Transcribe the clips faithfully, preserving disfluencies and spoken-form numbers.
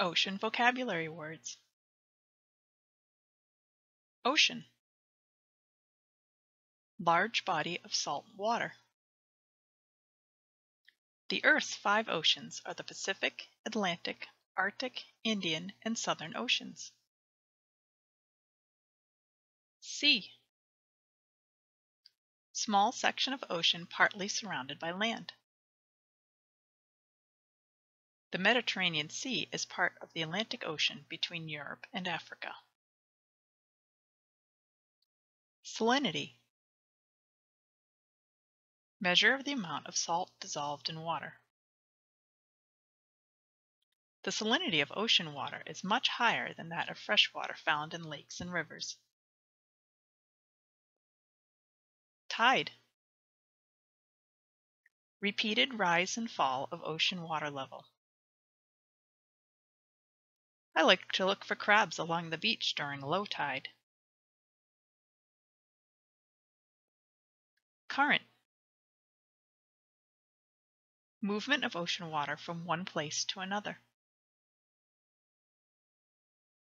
Ocean vocabulary words. Ocean. Large body of salt water. The Earth's five oceans are the Pacific, Atlantic, Arctic, Indian, and Southern Oceans. Sea. Small section of ocean partly surrounded by land. The Mediterranean Sea is part of the Atlantic Ocean between Europe and Africa. Salinity. Measure of the amount of salt dissolved in water. The salinity of ocean water is much higher than that of fresh water found in lakes and rivers. Tide. Repeated rise and fall of ocean water level. I like to look for crabs along the beach during low tide. Current. Movement of ocean water from one place to another.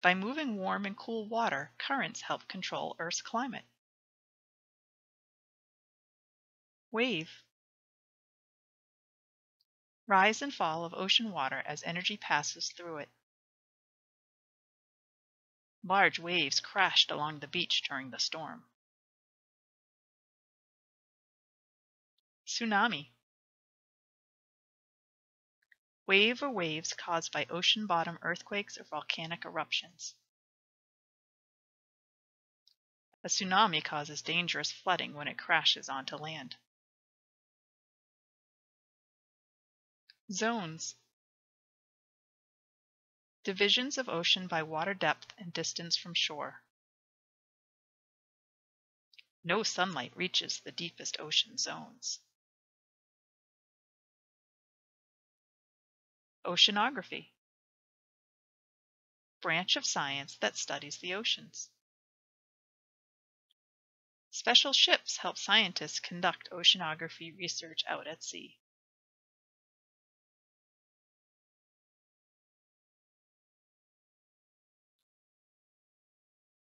By moving warm and cool water, currents help control Earth's climate. Wave. Rise and fall of ocean water as energy passes through it. Large waves crashed along the beach during the storm. Tsunami. Wave or waves caused by ocean bottom earthquakes or volcanic eruptions. A tsunami causes dangerous flooding when it crashes onto land. Zones. Divisions of ocean by water depth and distance from shore. No sunlight reaches the deepest ocean zones. Oceanography. Branch of science that studies the oceans. Special ships help scientists conduct oceanography research out at sea.